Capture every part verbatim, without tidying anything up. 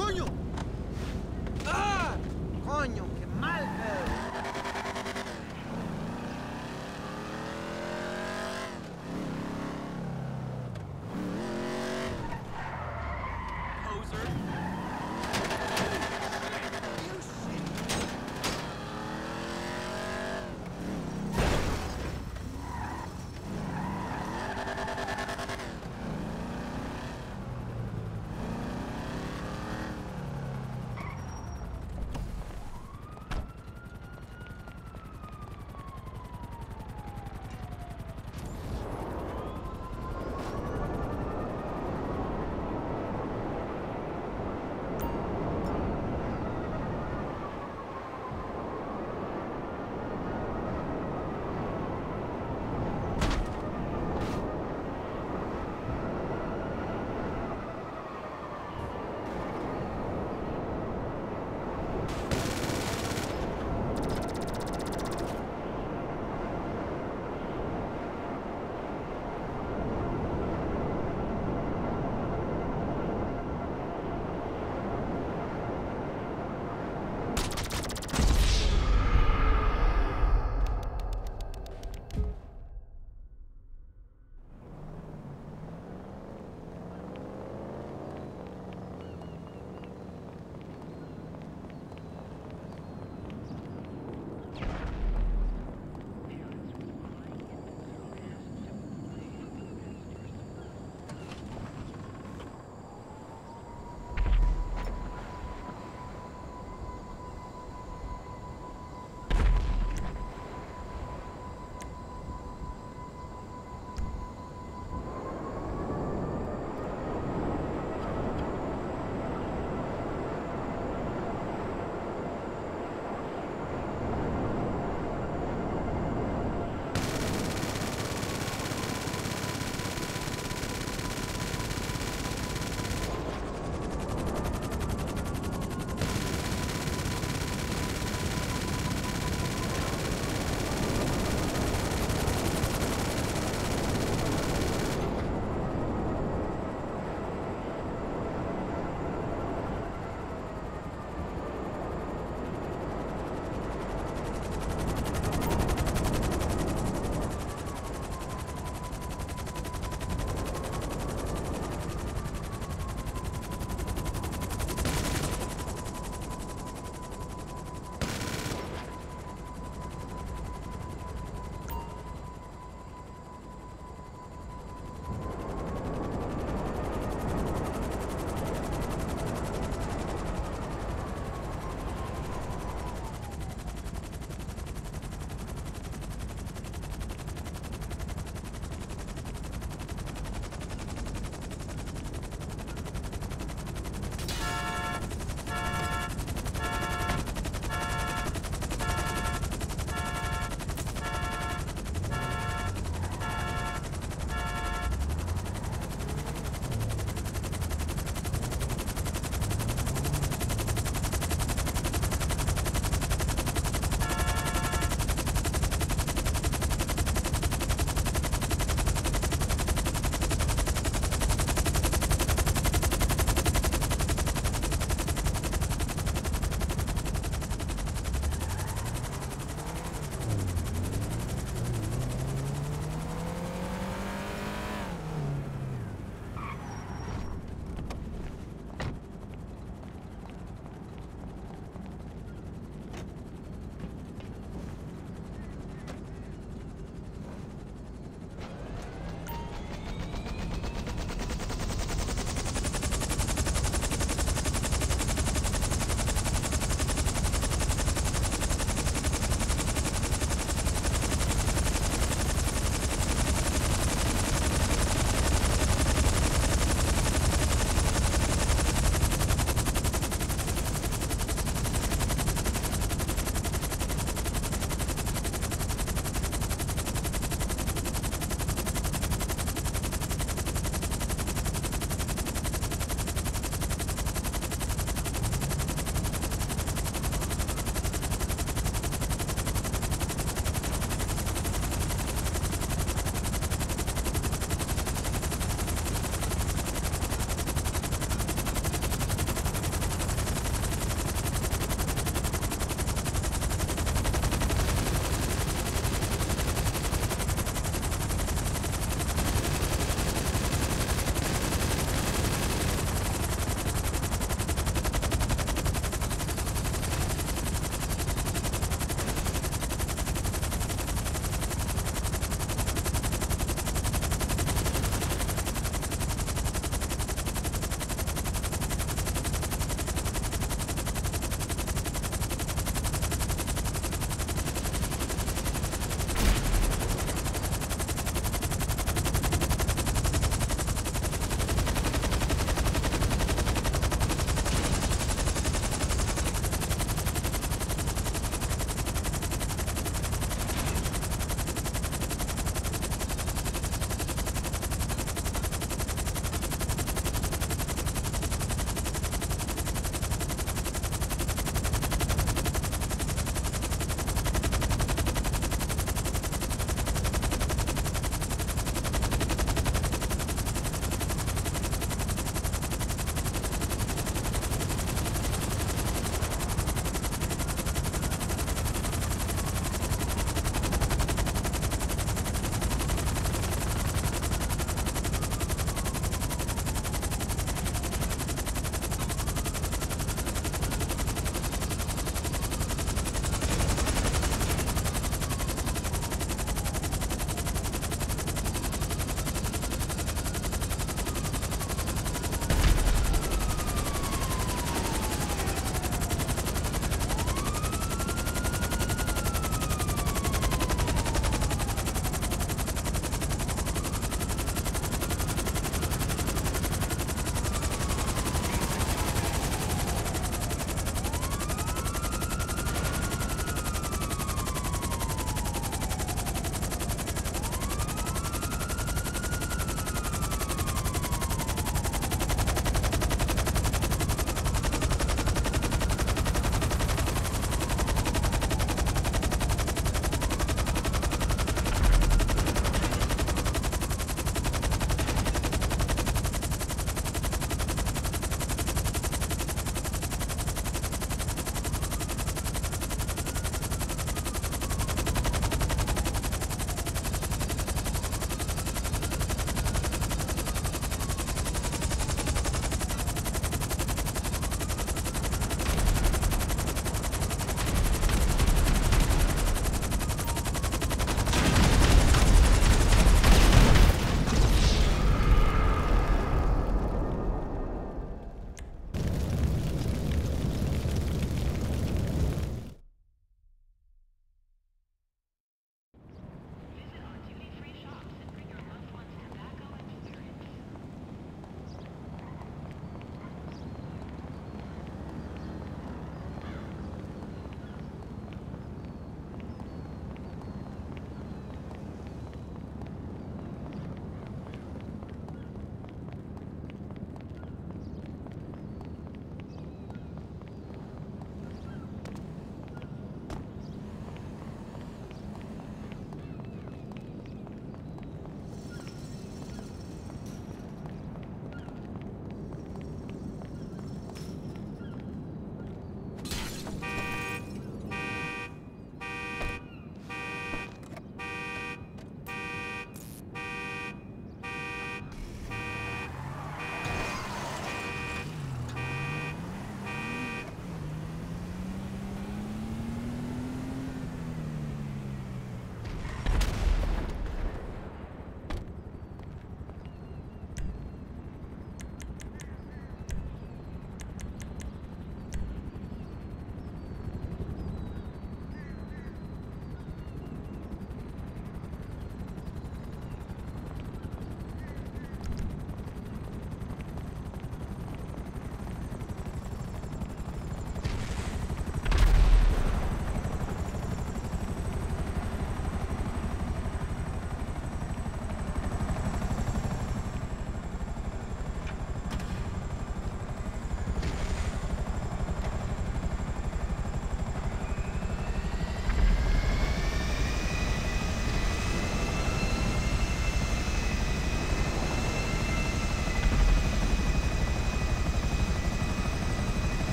coño! ¡Ah! ¡Coño, qué mal, pedo!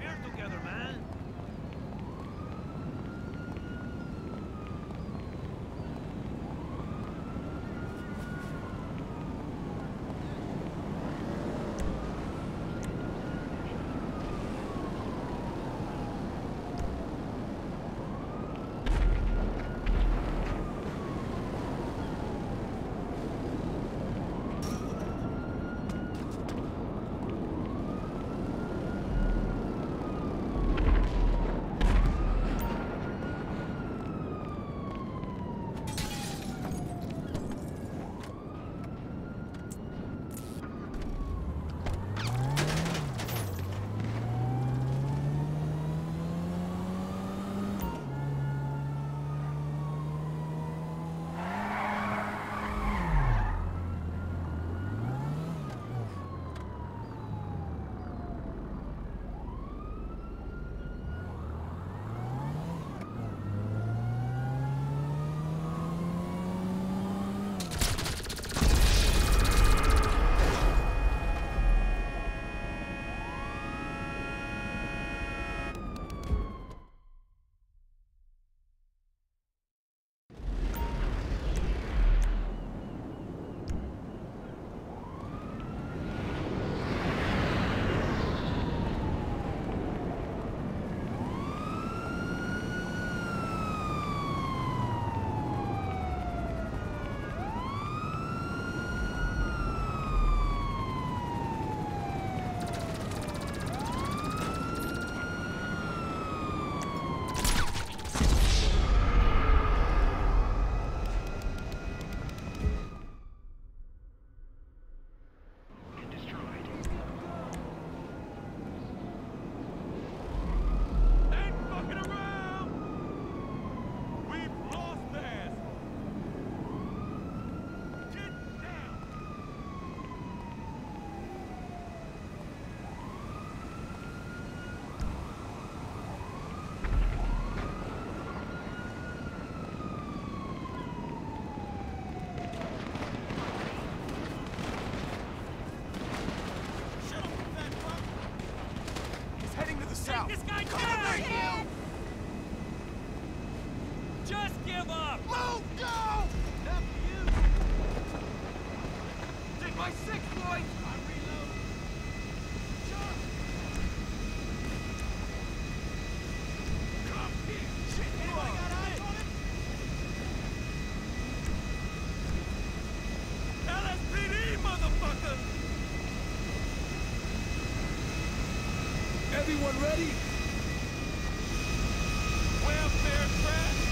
beer together, man. Everyone ready? Welfare trash!